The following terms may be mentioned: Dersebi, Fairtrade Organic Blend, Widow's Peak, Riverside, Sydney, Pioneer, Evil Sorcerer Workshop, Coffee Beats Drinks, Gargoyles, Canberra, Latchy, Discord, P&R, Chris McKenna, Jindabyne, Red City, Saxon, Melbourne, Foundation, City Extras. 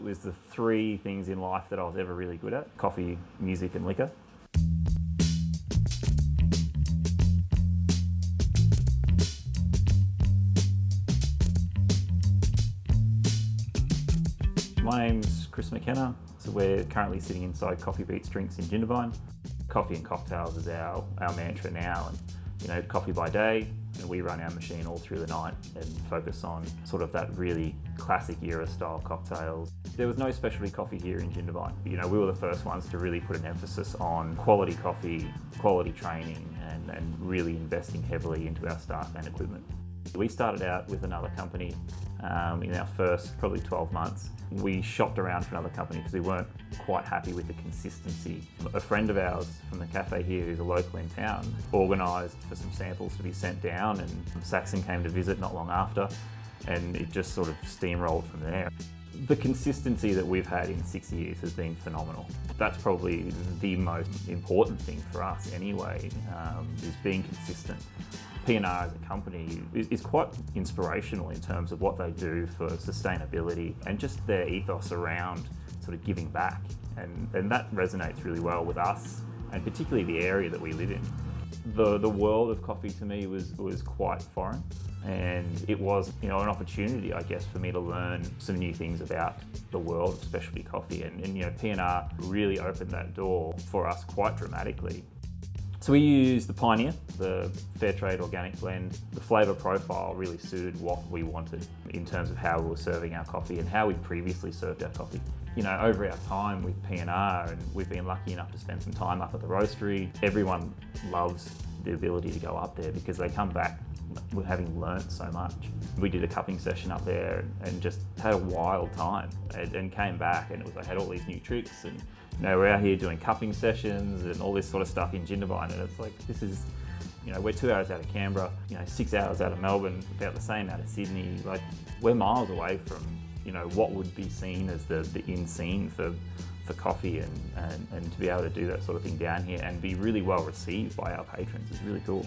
It was the three things in life that I was ever really good at: coffee, music, and liquor. My name's Chris McKenna, so we're currently sitting inside Coffee Beats Drinks in Jindabyne. Coffee and cocktails is our mantra now, and you know, coffee by day, and we run our machine all through the night and focus on sort of that really classic era style cocktails. There was no specialty coffee here in Jindabyne. You know, we were the first ones to really put an emphasis on quality coffee, quality training, and really investing heavily into our staff and equipment. We started out with another company in our first probably 12 months. We shopped around for another company because we weren't quite happy with the consistency. A friend of ours from the cafe here, who's a local in town, organised for some samples to be sent down, and Saxon came to visit not long after, and it just sort of steamrolled from there. The consistency that we've had in 6 years has been phenomenal. That's probably the most important thing for us anyway, is being consistent. P&R as a company is quite inspirational in terms of what they do for sustainability and just their ethos around sort of giving back. And that resonates really well with us, and particularly the area that we live in. The world of coffee to me was quite foreign, and it was, you know, an opportunity, I guess, for me to learn some new things about the world of specialty coffee. And you know, P&R really opened that door for us quite dramatically. So we use the Pioneer, the Fairtrade Organic Blend. The flavour profile really suited what we wanted in terms of how we were serving our coffee and how we'd previously served our coffee. You know, over our time with P&R, and we've been lucky enough to spend some time up at the roastery, everyone loves the ability to go up there because they come back having learnt so much. We did a cupping session up there and just had a wild time, and came back, and it was like, had all these new tricks, and you know, we're out here doing cupping sessions and all this sort of stuff in Jindabyne, and it's like, this is, you know, we're 2 hours out of Canberra, you know, 6 hours out of Melbourne, about the same out of Sydney. Like, we're miles away from, you know, what would be seen as the in scene for coffee, and to be able to do that sort of thing down here and be really well received by our patrons is really cool.